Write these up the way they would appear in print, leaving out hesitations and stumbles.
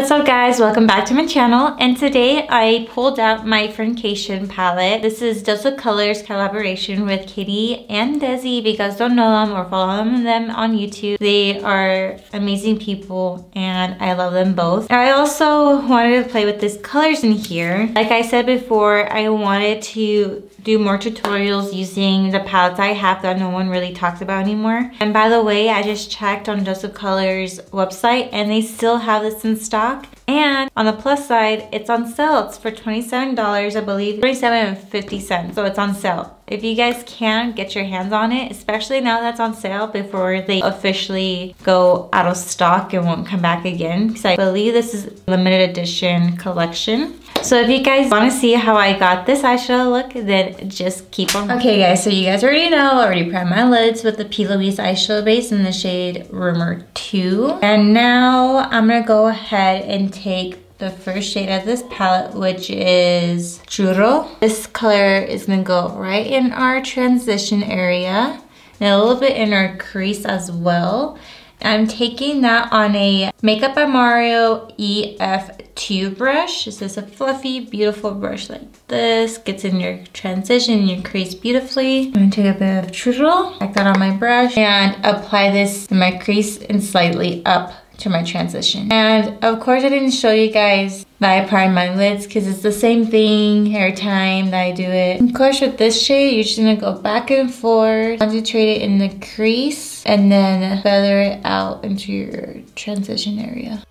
What's up guys, welcome back to my channel, and today I pulled out my Friendcation palette. This is Dose of Colors collaboration with Kitty and Desi. If you guys don't know them or follow them on YouTube, they are amazing people and I love them both. And I also wanted to play with these colors in here. Like I said before, I wanted to do more tutorials using the palettes I have that no one really talks about anymore. And by the way, I just checked on Dose of Colors website and they still have this in stock. And on the plus side, it's on sale. It's for $27, I believe, $27.50. So it's on sale. If you guys can, get your hands on it, especially now that's on sale before they officially go out of stock and won't come back again. Because I believe this is limited edition collection. So if you guys want to see how I got this eyeshadow look, then just keep on. Okay guys, so you guys already know, I already primed my lids with the P. Louise eyeshadow base in the shade Rumor 2. And now I'm going to go ahead and take the first shade of this palette, which is Churro. This color is gonna go right in our transition area and a little bit in our crease as well. I'm taking that on a Makeup by Mario EF2 brush. This is a fluffy, beautiful brush like this. Gets in your transition, your crease beautifully. I'm gonna take a bit of Truedel, pack that on my brush, and apply this in my crease and slightly up to my transition. And of course I didn't show you guys that I prime my lids because it's the same thing every time that I do it. Of course with this shade you're just gonna go back and forth, concentrate it in the crease, and then feather it out into your transition area.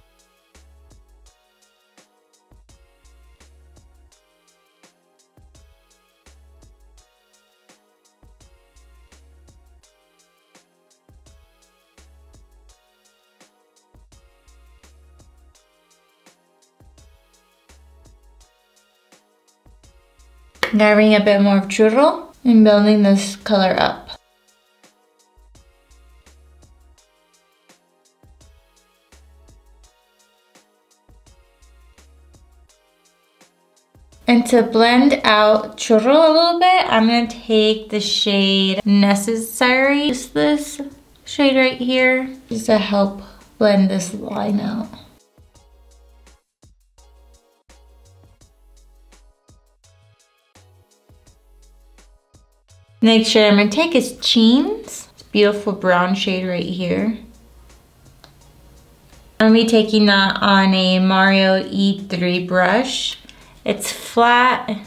Gathering a bit more of Truedel and building this color up. And to blend out Truedel a little bit, I'm going to take the shade Necessary. Just this shade right here, just to help blend this line out. Next shade I'm going to take is Jeans. It's a beautiful brown shade right here. I'm going to be taking that on a Mario E3 brush. It's flat,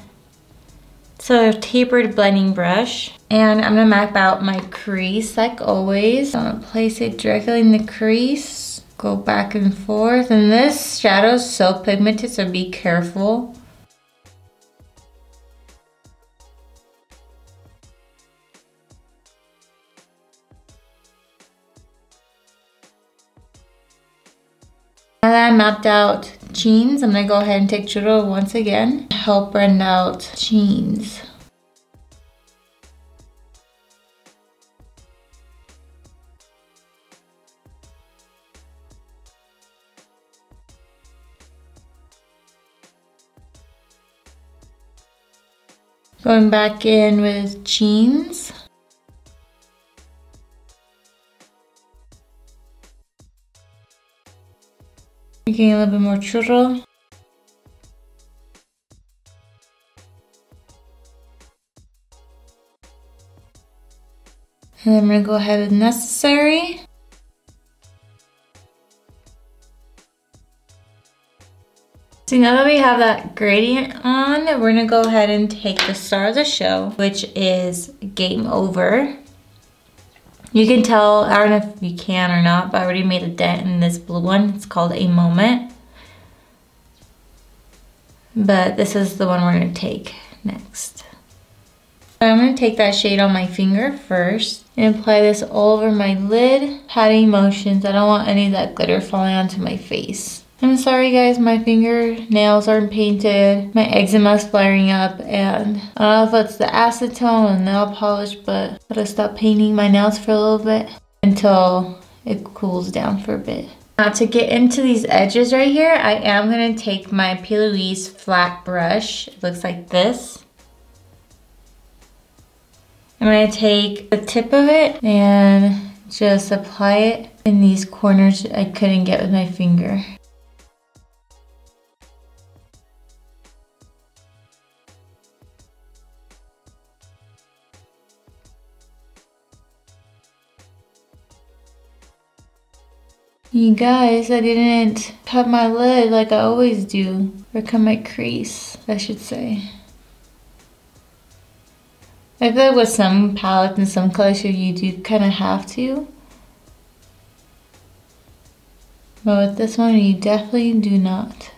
so a tapered blending brush. And I'm going to map out my crease like always. I'm going to place it directly in the crease. Go back and forth. And this shadow is so pigmented, so be careful. Now that I mapped out Jeans, I'm going to go ahead and take Truedel once again to help blend out Jeans. Going back in with Jeans. Making a little bit more Truedel. And I'm going to go ahead with Necessary. So now that we have that gradient on, we're going to go ahead and take the star of the show, which is Game Over. You can tell, I don't know if you can or not, but I already made a dent in this blue one. It's called A Moment. But this is the one we're going to take next. I'm going to take that shade on my finger first and apply this all over my lid, patting motions. I don't want any of that glitter falling onto my face. I'm sorry guys, my fingernails aren't painted, my eczema's flaring up, and I don't know if it's the acetone or the nail polish, but I gotta stop painting my nails for a little bit until it cools down for a bit. Now to get into these edges right here, I am gonna take my P. Louise flat brush. It looks like this. I'm gonna take the tip of it and just apply it in these corners I couldn't get with my finger. You guys, I didn't cut my lid like I always do. Or cut my crease, I should say. I feel like with some palettes and some colors you do kind of have to. But with this one, you definitely do not.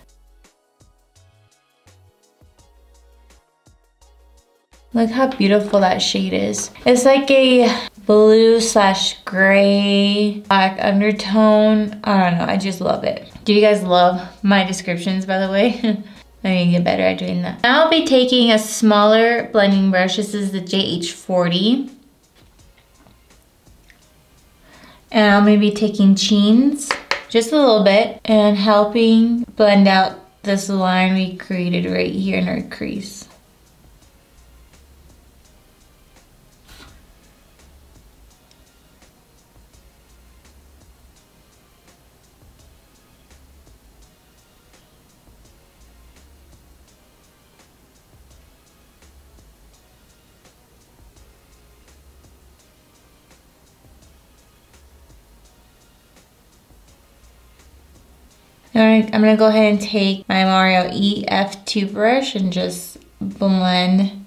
Look how beautiful that shade is. It's like a blue slash gray black undertone. I don't know, I just love it. Do you guys love my descriptions, by the way? I need to get better at doing that. Now I'll be taking a smaller blending brush. This is the JH40. And I'll maybe be taking Jeans, just a little bit, and helping blend out this line we created right here in our crease. I'm gonna go ahead and take my Mario EF2 brush and just blend.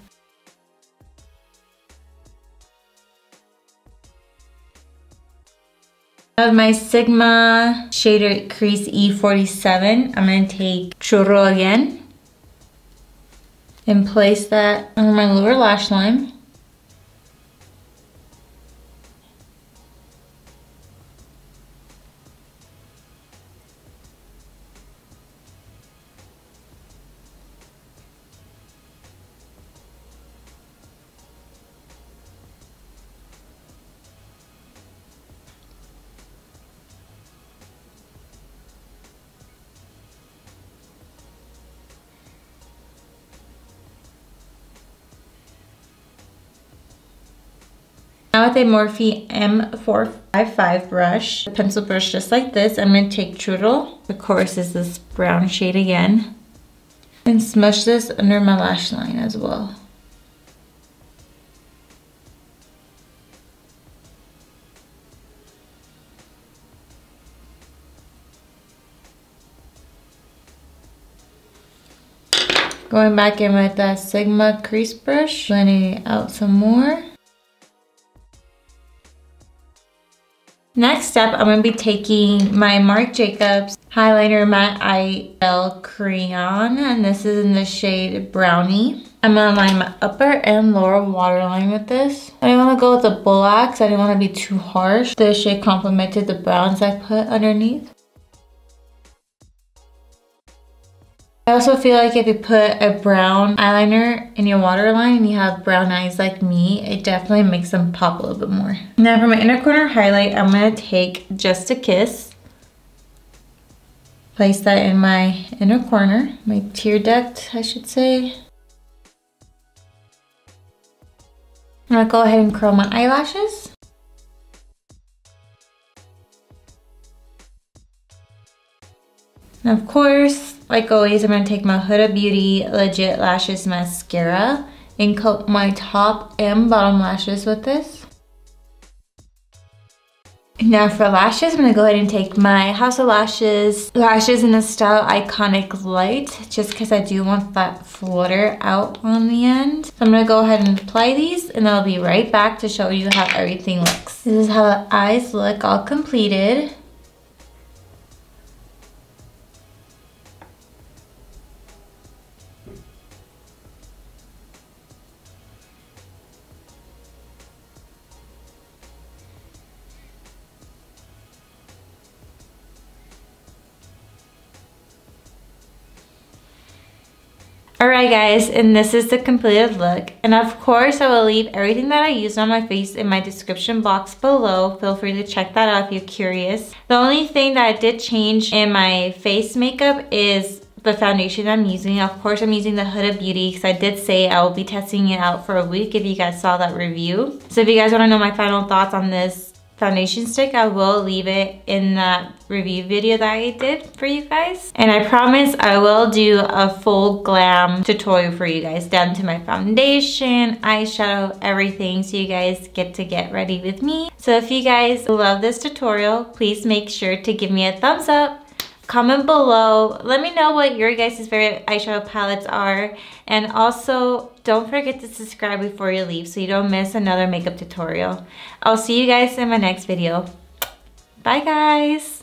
Of my Sigma shader crease E47, I'm gonna take Churro again and place that on my lower lash line. Now with a Morphe M455 brush, a pencil brush just like this, I'm going to take Truedel, of course is this brown shade again, and smush this under my lash line as well. Going back in with that Sigma crease brush, blending it out some more. Next up, I'm going to be taking my Marc Jacobs highlighter matte IL crayon, and this is in the shade Brownie. I'm going to line my upper and lower waterline with this. I didn't want to go with the black because I didn't want to be too harsh. The shade complemented the browns I put underneath. I also feel like if you put a brown eyeliner in your waterline and you have brown eyes like me, it definitely makes them pop a little bit more. Now for my inner corner highlight, I'm going to take Just a Kiss. Place that in my inner corner, my tear duct, I should say. I'm going to go ahead and curl my eyelashes. And of course, like always, I'm going to take my Huda Beauty Legit Lashes Mascara and coat my top and bottom lashes with this. Now for lashes, I'm going to go ahead and take my House of Lashes lashes in the style Iconic Lite, just because I do want that flutter out on the end. So I'm going to go ahead and apply these, and I'll be right back to show you how everything looks. This is how the eyes look all completed. Alright guys, and this is the completed look, and of course I will leave everything that I used on my face in my description box below. Feel free to check that out if you're curious. The only thing that I did change in my face makeup is the foundation I'm using. Of course I'm using the Huda Beauty because I did say I will be testing it out for a week if you guys saw that review. So if you guys want to know my final thoughts on this foundation stick. I will leave it in that review video that I did for you guys. And I promise I will do a full glam tutorial for you guys, down to my foundation, eyeshadow, everything, so you guys get ready with me. So if you guys love this tutorial, please make sure to give me a thumbs up. Comment below, let me know what your guys' favorite eyeshadow palettes are, and also don't forget to subscribe before you leave so you don't miss another makeup tutorial. I'll see you guys in my next video. Bye guys!